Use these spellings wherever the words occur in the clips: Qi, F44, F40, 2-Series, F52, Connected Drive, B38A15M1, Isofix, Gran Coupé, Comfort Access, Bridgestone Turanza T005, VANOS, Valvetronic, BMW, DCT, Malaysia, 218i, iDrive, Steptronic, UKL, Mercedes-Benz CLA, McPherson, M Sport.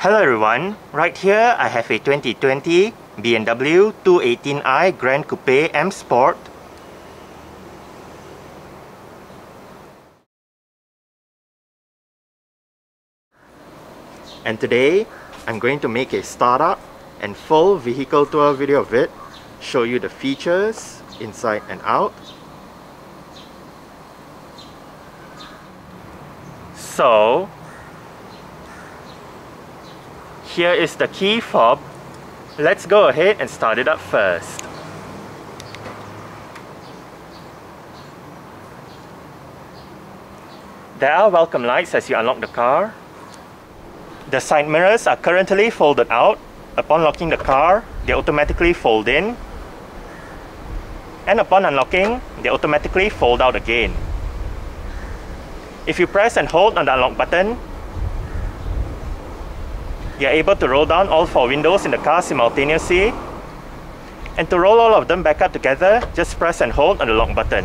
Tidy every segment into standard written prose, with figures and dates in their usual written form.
Hello everyone, right here I have a 2020 BMW 218i Gran Coupé M Sport. And today I'm going to make a startup and full vehicle tour video of it, show you the features inside and out. So here is the key fob. Let's go ahead and start it up first. There are welcome lights as you unlock the car. The side mirrors are currently folded out. Upon locking the car, they automatically fold in. And upon unlocking, they automatically fold out again. If you press and hold on the unlock button, you're able to roll down all four windows in the car simultaneously, and to roll all of them back up together, just press and hold on the lock button.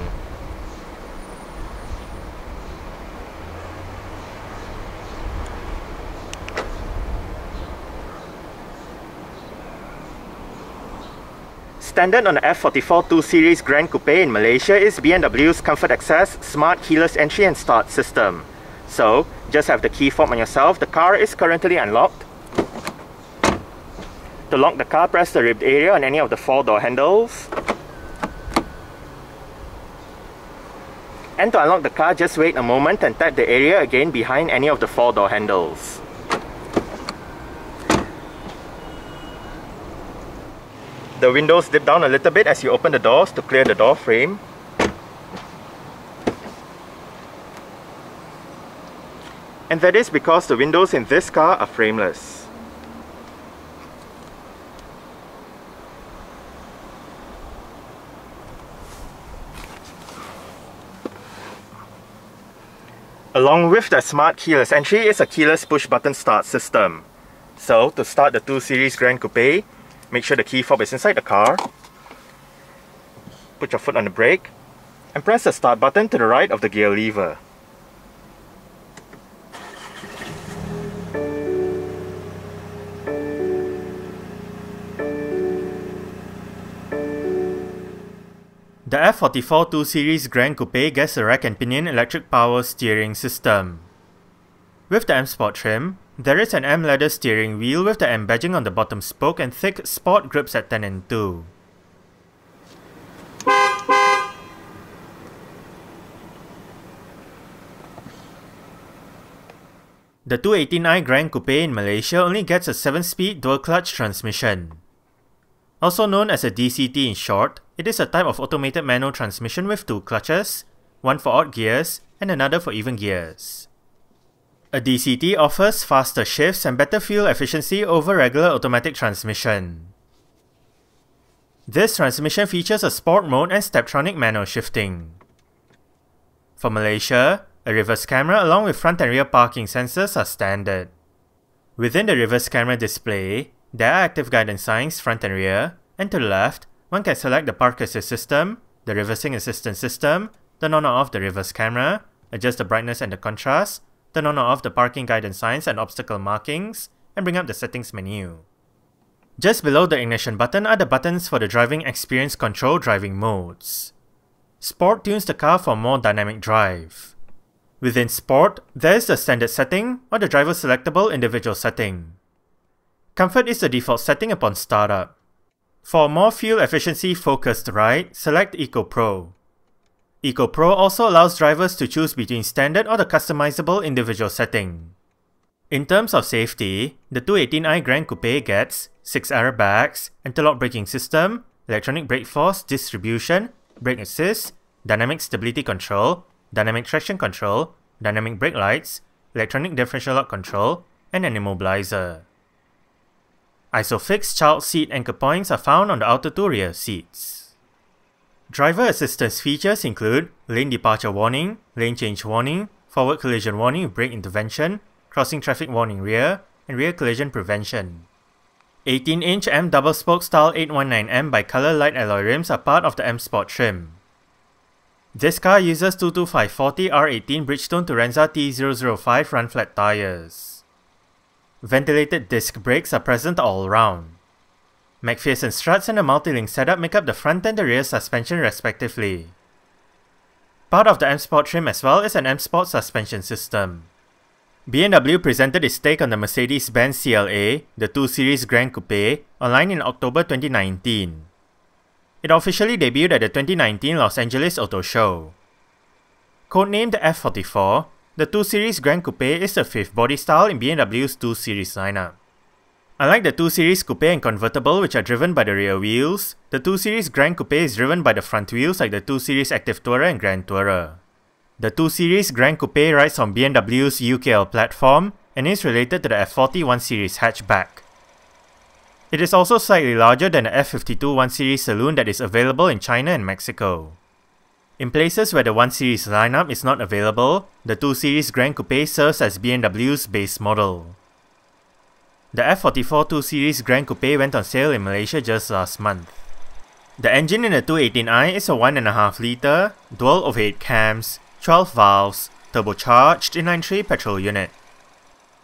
Standard on the F44 2-Series Gran Coupé in Malaysia is BMW's Comfort Access Smart Keyless Entry and Start system. So, just have the key fob on yourself. The car is currently unlocked. To lock the car, press the ribbed area on any of the four door handles. And to unlock the car, just wait a moment and tap the area again behind any of the four door handles. The windows dip down a little bit as you open the doors to clear the door frame. And that is because the windows in this car are frameless. Along with the smart keyless entry is a keyless push button start system. So to start the 2-Series Gran Coupé, make sure the key fob is inside the car. Put your foot on the brake and press the start button to the right of the gear lever. The F44 2-Series Gran Coupé gets the rack and pinion electric power steering system. With the M Sport trim, there is an M leather steering wheel with the M badging on the bottom spoke and thick sport grips at 10 and 2. The 218i Gran Coupé in Malaysia only gets a 7-speed dual-clutch transmission. Also known as a DCT in short, it is a type of automated manual transmission with two clutches, one for odd gears and another for even gears. A DCT offers faster shifts and better fuel efficiency over regular automatic transmission. This transmission features a sport mode and Steptronic manual shifting. For Malaysia, a reverse camera along with front and rear parking sensors are standard. Within the reverse camera display, there are active guidance signs front and rear, and to the left, one can select the park assist system, the reversing assistance system, turn on or off the reverse camera, adjust the brightness and the contrast, turn on or off the parking guidance signs and obstacle markings, and bring up the settings menu. Just below the ignition button are the buttons for the driving experience control driving modes. Sport tunes the car for more dynamic drive. Within Sport, there is the standard setting or the driver selectable individual setting. Comfort is the default setting upon startup. For a more fuel efficiency focused ride, select Eco Pro. Eco Pro also allows drivers to choose between standard or the customizable individual setting. In terms of safety, the 218i Gran Coupé gets 6 airbags, anti-lock braking system, electronic brake force distribution, brake assist, dynamic stability control, dynamic traction control, dynamic brake lights, electronic differential lock control, and an immobilizer. Isofix child seat anchor points are found on the outer two rear seats. Driver assistance features include lane departure warning, lane change warning, forward collision warning, brake intervention, crossing traffic warning rear, and rear collision prevention. 18-inch M double-spoke style 819M bi-color light alloy rims are part of the M Sport trim. This car uses 225/40 R18 Bridgestone Turanza T005 run-flat tyres. Ventilated disc brakes are present all round. McPherson struts and a multi-link setup make up the front and the rear suspension respectively. Part of the M Sport trim as well is an M Sport suspension system. BMW presented its take on the Mercedes-Benz CLA, the 2-Series Gran Coupé, online in October 2019. It officially debuted at the 2019 Los Angeles Auto Show. Codenamed the F44, the 2-Series Gran Coupé is the fifth body style in BMW's 2-Series lineup. Unlike the 2-Series Coupe and Convertible, which are driven by the rear wheels, the 2-Series Gran Coupe is driven by the front wheels like the 2-Series Active Tourer and Grand Tourer. The 2-Series Gran Coupe rides on BMW's UKL platform and is related to the F40 1-Series hatchback. It is also slightly larger than the F52 1-Series saloon that is available in China and Mexico. In places where the 1-Series lineup is not available, the 2-Series Gran Coupe serves as BMW's base model. The F44 2-Series Gran Coupe went on sale in Malaysia just last month. The engine in the 218i is a 1.5-litre, dual overhead cams, 12 valves, turbocharged inline-3 petrol unit.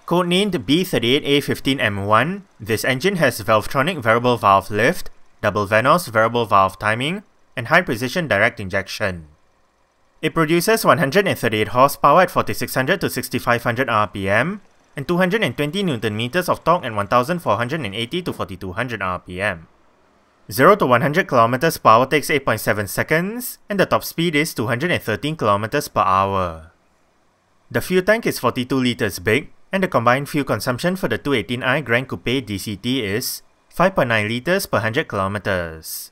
Codenamed B38A15M1, this engine has Valvetronic variable valve lift, double VANOS variable valve timing, and high-precision direct injection. It produces 138 horsepower at 4600 to 6500 rpm, and 220 Nm of torque at 1480 to 4200 rpm. 0 to 100 km per hour takes 8.7 seconds, and the top speed is 213 km per hour. The fuel tank is 42 litres big, and the combined fuel consumption for the 218i Gran Coupé DCT is 5.9 litres per 100 km.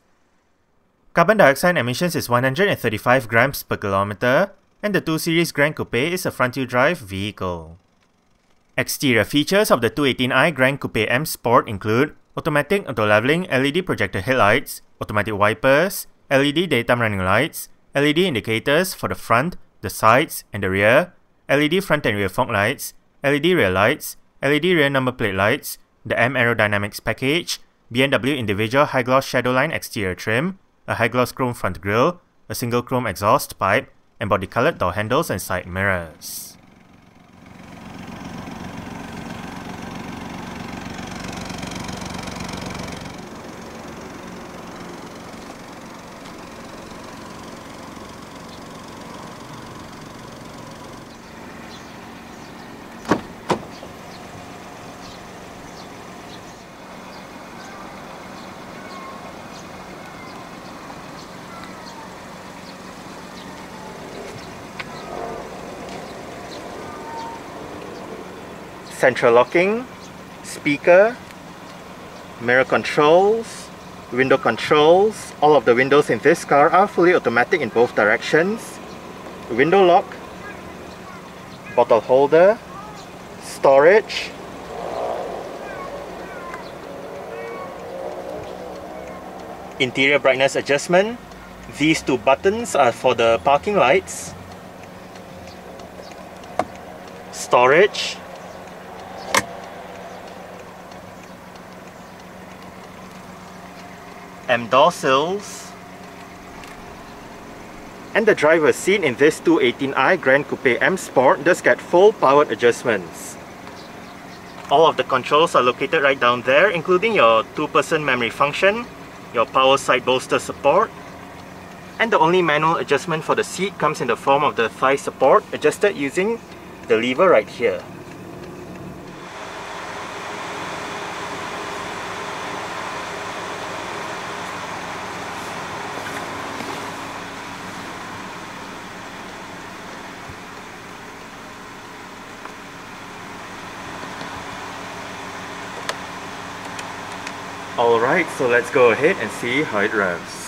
Carbon dioxide emissions is 135 grams per kilometer, and the 2-Series Gran Coupé is a front-wheel drive vehicle. Exterior features of the 218i Gran Coupé M Sport include automatic auto-leveling LED projector headlights, automatic wipers, LED daytime running lights, LED indicators for the front, the sides, and the rear, LED front and rear fog lights, LED rear lights, LED rear number plate lights, the M Aerodynamics package, BMW individual high-gloss Shadowline exterior trim, a high-gloss chrome front grille, a single chrome exhaust pipe, and body-colored door handles and side mirrors. Central locking, speaker, mirror controls, window controls. All of the windows in this car are fully automatic in both directions. Window lock, bottle holder, storage, interior brightness adjustment. These two buttons are for the parking lights. Storage. M door sills, and the driver's seat in this 218i Gran Coupé M Sport does get full powered adjustments. All of the controls are located right down there, including your 2-person memory function, your power side bolster support, and the only manual adjustment for the seat comes in the form of the thigh support, adjusted using the lever right here. Alright, so let's go ahead and see how it revs.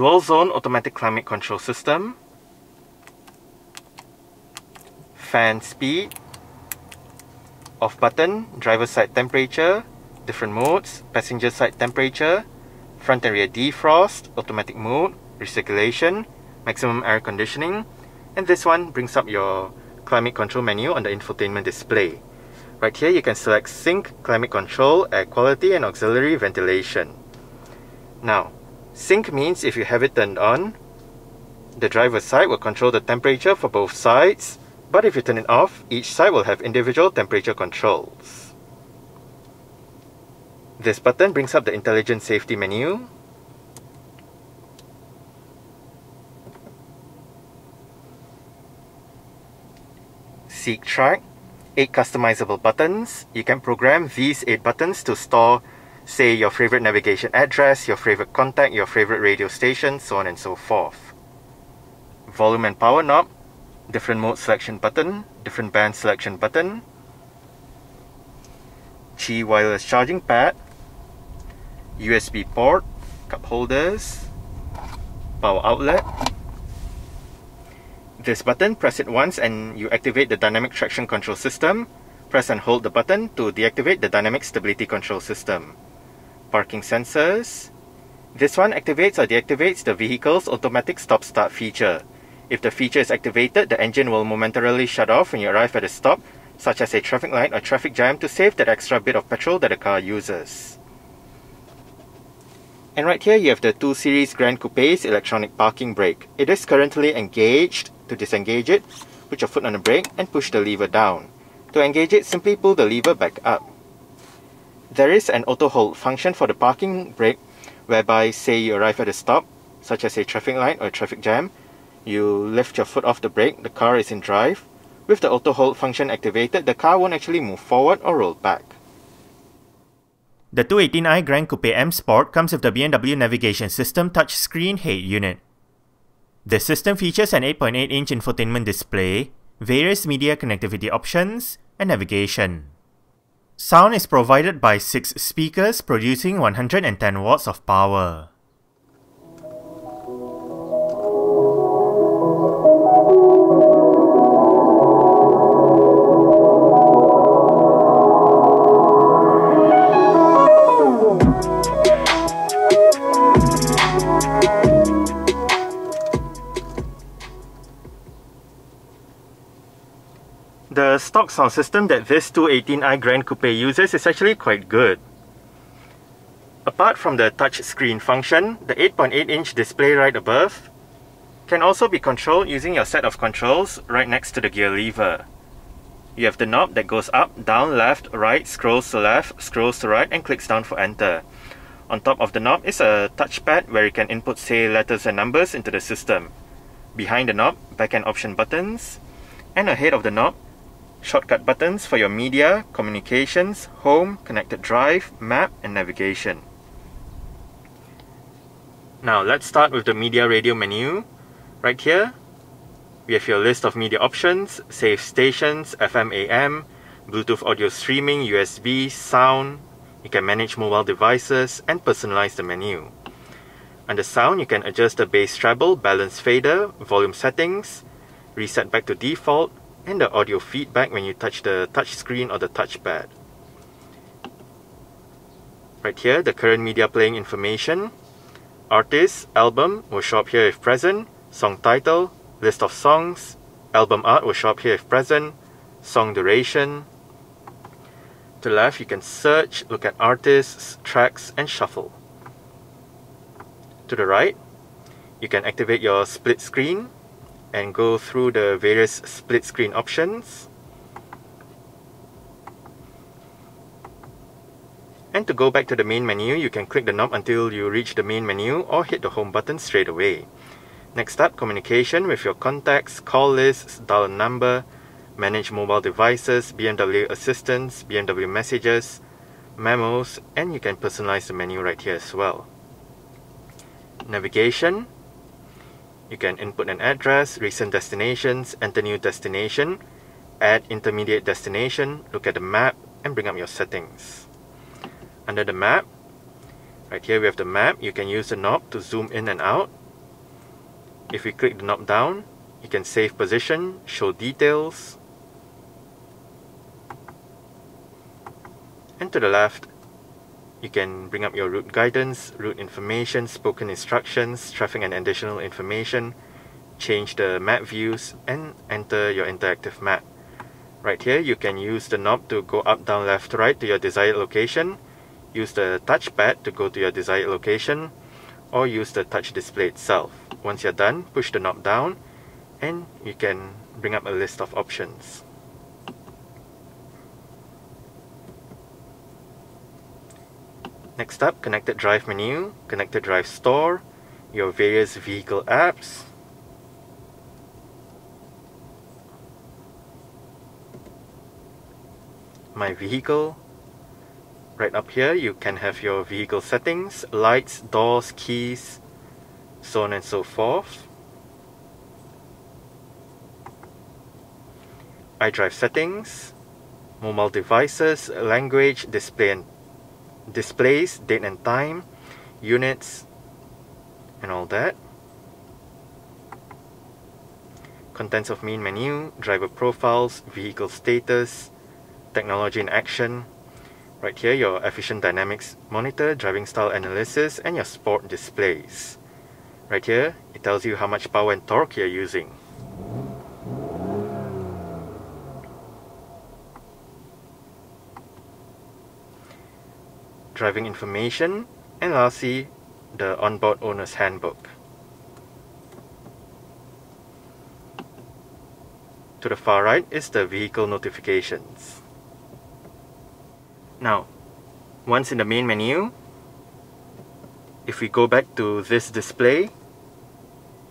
dual zone automatic climate control system, fan speed, off button, driver side temperature, different modes, passenger side temperature, front and rear defrost, automatic mode, recirculation, maximum air conditioning, and this one brings up your climate control menu on the infotainment display. Right here you can select sync, climate control, air quality and auxiliary ventilation. Now, sync means if you have it turned on, the driver's side will control the temperature for both sides, but if you turn it off, each side will have individual temperature controls. This button brings up the intelligent safety menu. Seek track, 8 customizable buttons. You can program these 8 buttons to store, say, your favorite navigation address, your favorite contact, your favorite radio station, so on and so forth. Volume and power knob, different mode selection button, different band selection button, Qi wireless charging pad, USB port, cup holders, power outlet. This button, press it once and you activate the dynamic traction control system. Press and hold the button to deactivate the dynamic stability control system. Parking sensors. This one activates or deactivates the vehicle's automatic stop-start feature. If the feature is activated, the engine will momentarily shut off when you arrive at a stop, such as a traffic light or traffic jam, to save that extra bit of petrol that the car uses. And right here you have the 2-Series Gran Coupé's electronic parking brake. It is currently engaged. To disengage it, put your foot on the brake and push the lever down. To engage it, simply pull the lever back up. There is an auto hold function for the parking brake whereby, say, you arrive at a stop, such as a traffic light or a traffic jam, you lift your foot off the brake, the car is in drive. With the auto hold function activated, the car won't actually move forward or roll back. The 218i Gran Coupé M Sport comes with the BMW navigation system touchscreen head unit. The system features an 8.8-inch infotainment display, various media connectivity options, and navigation. Sound is provided by 6 speakers producing 110 watts of power. The stock sound system that this 218i Gran Coupé uses is actually quite good. Apart from the touch screen function, the 8.8-inch display right above can also be controlled using your set of controls right next to the gear lever. You have the knob that goes up, down, left, right, scrolls to left, scrolls to right, and clicks down for enter. On top of the knob is a touchpad where you can input, say, letters and numbers into the system. Behind the knob, back and option buttons, and ahead of the knob, shortcut buttons for your media, communications, home, connected drive, map, and navigation. Now let's start with the media radio menu. Right here, we have your list of media options, save stations, FM, AM, Bluetooth audio streaming, USB, sound. You can manage mobile devices and personalize the menu. Under sound, you can adjust the bass treble, balance fader, volume settings, reset back to default, and the audio feedback when you touch the touch screen or the touchpad. Right here, the current media playing information, artist, album will show up here if present, song title, list of songs, album art will show up here if present, song duration. To the left, you can search, look at artists, tracks, and shuffle. To the right, you can activate your split screen and go through the various split screen options. And to go back to the main menu, you can click the knob until you reach the main menu or hit the home button straight away. Next up, communication with your contacts, call lists, dial a number, manage mobile devices, BMW assistance, BMW messages, memos, and you can personalize the menu right here as well. Navigation. You can input an address, recent destinations, enter new destination, add intermediate destination, look at the map, and bring up your settings. Under the map, right here we have the map. You can use the knob to zoom in and out, If we click the knob down, you can save position, show details, and to the left, you can bring up your route guidance, route information, spoken instructions, traffic and additional information, change the map views, and enter your interactive map. Right here, you can use the knob to go up, down, left, right to your desired location, use the touchpad to go to your desired location, or use the touch display itself. Once you're done, push the knob down, and you can bring up a list of options. Next up, Connected Drive menu, Connected Drive store, your various vehicle apps, My Vehicle. Right up here, you can have your vehicle settings, lights, doors, keys, so on and so forth. iDrive settings, mobile devices, language, displays, date and time, units, and all that. Contents of main menu, driver profiles, vehicle status, technology in action. Right here, your efficient dynamics monitor, driving style analysis, and your sport displays. Right here, it tells you how much power and torque you're using. Driving information, and lastly, the onboard owner's handbook. To the far right is the vehicle notifications. Now, once in the main menu, if we go back to this display,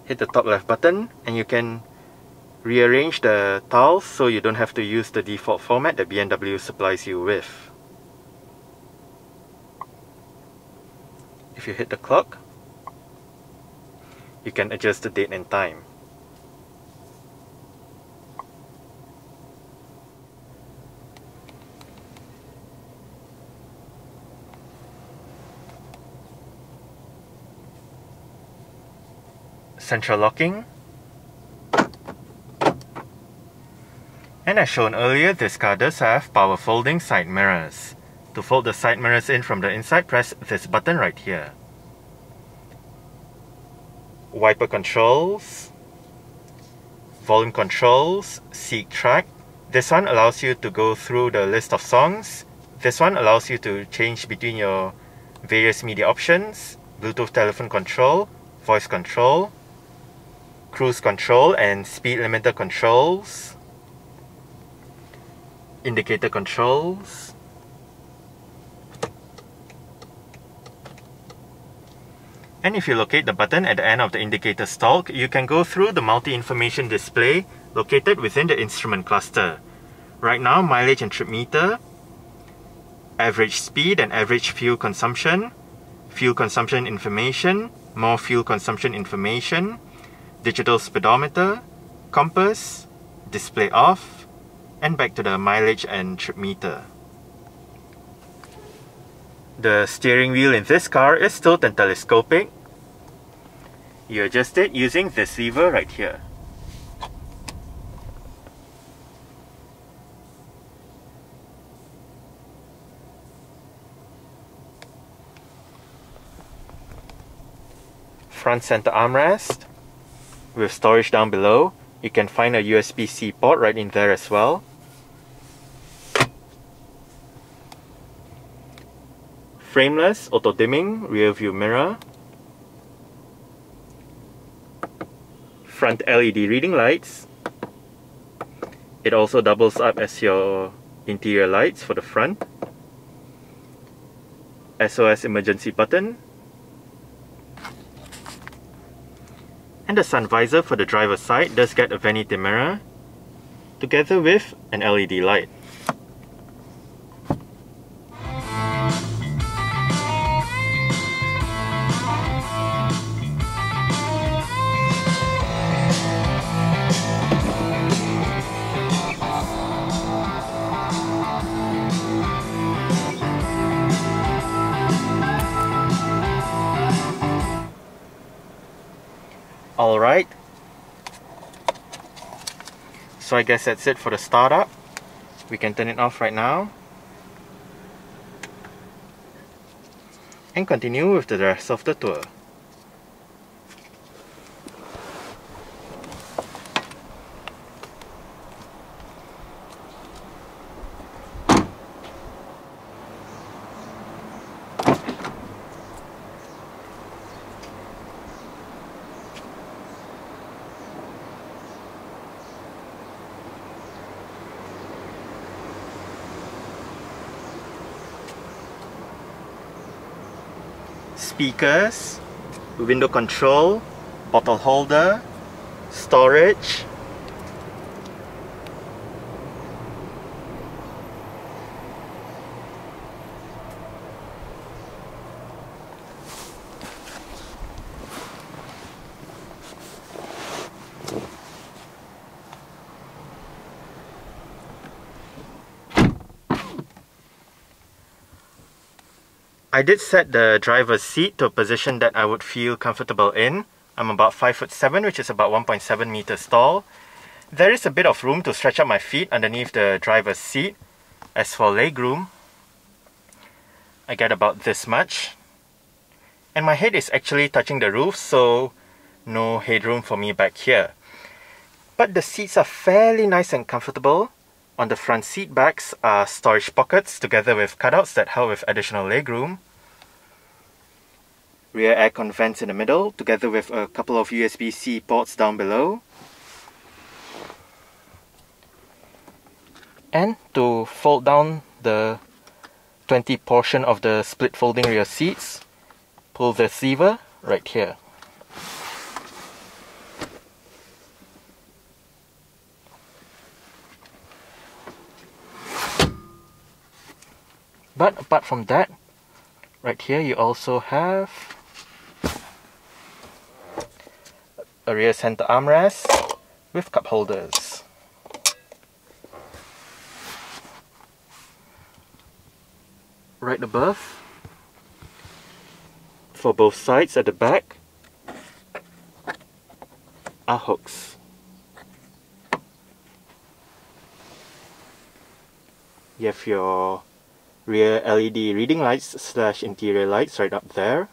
hit the top left button and you can rearrange the tiles so you don't have to use the default format that BMW supplies you with. If you hit the clock, you can adjust the date and time. Central locking, and as shown earlier, this car does have power folding side mirrors. To fold the side mirrors in from the inside, press this button right here. Wiper controls, volume controls, seek track. This one allows you to go through the list of songs. This one allows you to change between your various media options, Bluetooth telephone control, voice control, cruise control and speed limiter controls, indicator controls, and if you locate the button at the end of the indicator stalk, you can go through the multi-information display located within the instrument cluster. Right now, mileage and trip meter, average speed and average fuel consumption information, more fuel consumption information, digital speedometer, compass, display off, and back to the mileage and trip meter. The steering wheel in this car is tilt and telescopic. You adjust it using this lever right here. Front center armrest with storage down below. You can find a USB-C port right in there as well. Frameless, auto-dimming, rear view mirror. Front LED reading lights. It also doubles up as your interior lights for the front. SOS emergency button. And the sun visor for the driver's side does get a vanity mirror together with an LED light. right. So I guess that's it for the startup. We can turn it off right now and continue with the rest of the tour. Speakers, window control, bottle holder, storage, I did set the driver's seat to a position that I would feel comfortable in. I'm about 5'7", which is about 1.7 meters tall. There is a bit of room to stretch out my feet underneath the driver's seat. As for legroom, I get about this much. And my head is actually touching the roof, so no headroom for me back here. But the seats are fairly nice and comfortable. On the front seat backs are storage pockets together with cutouts that help with additional legroom. Rear air con vents in the middle, together with a couple of USB-C ports down below. And to fold down the 20 portion of the split folding rear seats, pull this lever right here. But apart from that, right here you also have a rear center armrest with cup holders. Right above, for both sides at the back, are hooks. You have your rear LED reading lights / interior lights right up there.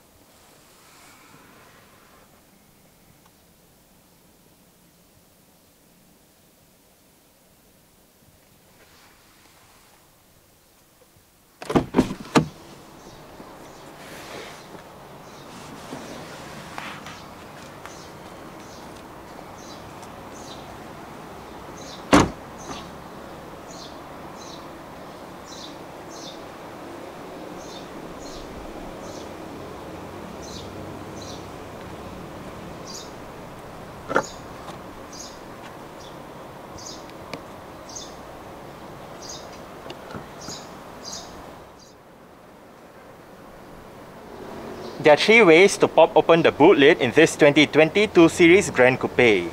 There are three ways to pop open the boot lid in this 2020 2-Series Gran Coupé.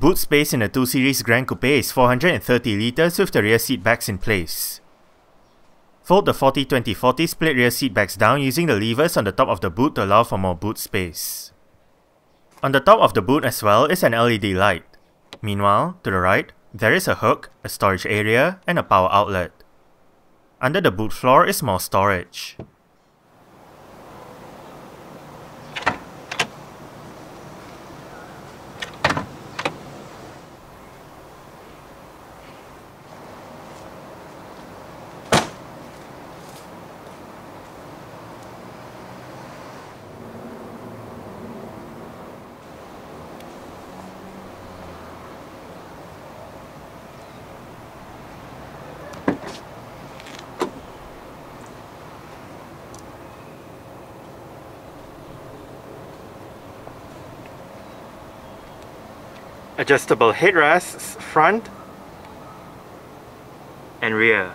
Boot space in the 2-Series Gran Coupé is 430 litres with the rear seat backs in place. Fold the 40-20-40 split rear seat backs down using the levers on the top of the boot to allow for more boot space. On the top of the boot as well is an LED light. Meanwhile, to the right, there is a hook, a storage area, and a power outlet. Under the boot floor is more storage. Adjustable headrests, front and rear.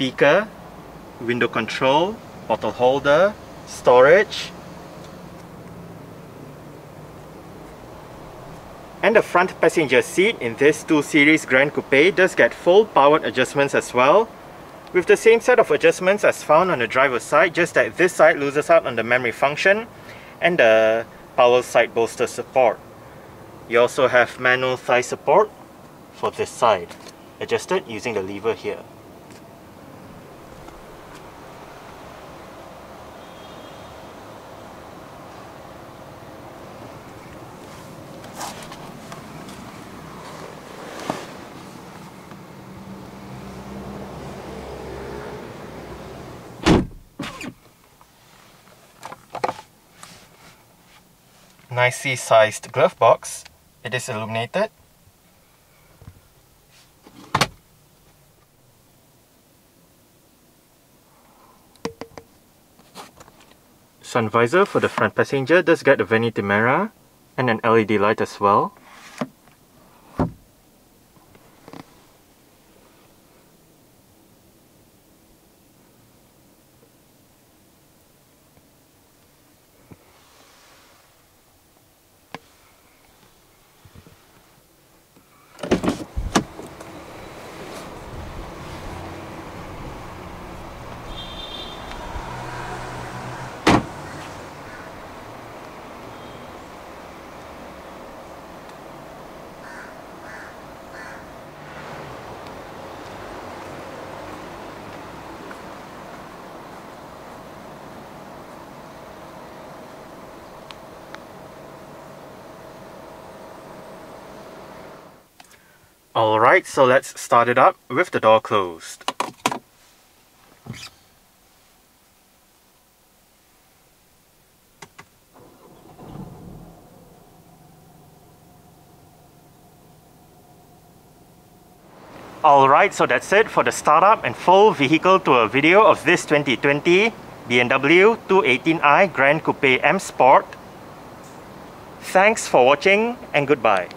speaker, window control, bottle holder, storage, and the front passenger seat in this 2-Series Gran Coupé does get full powered adjustments as well, with the same set of adjustments as found on the driver's side, just that this side loses out on the memory function and the power side bolster support. You also have manual thigh support for this side, adjusted using the lever here. Nicely sized glove box. It is illuminated. Sun visor for the front passenger does get a vanity mirror and an LED light as well. Alright, so let's start it up with the door closed. Alright, so that's it for the startup and full vehicle tour video of this 2020 BMW 218i Gran Coupé M Sport. Thanks for watching and goodbye.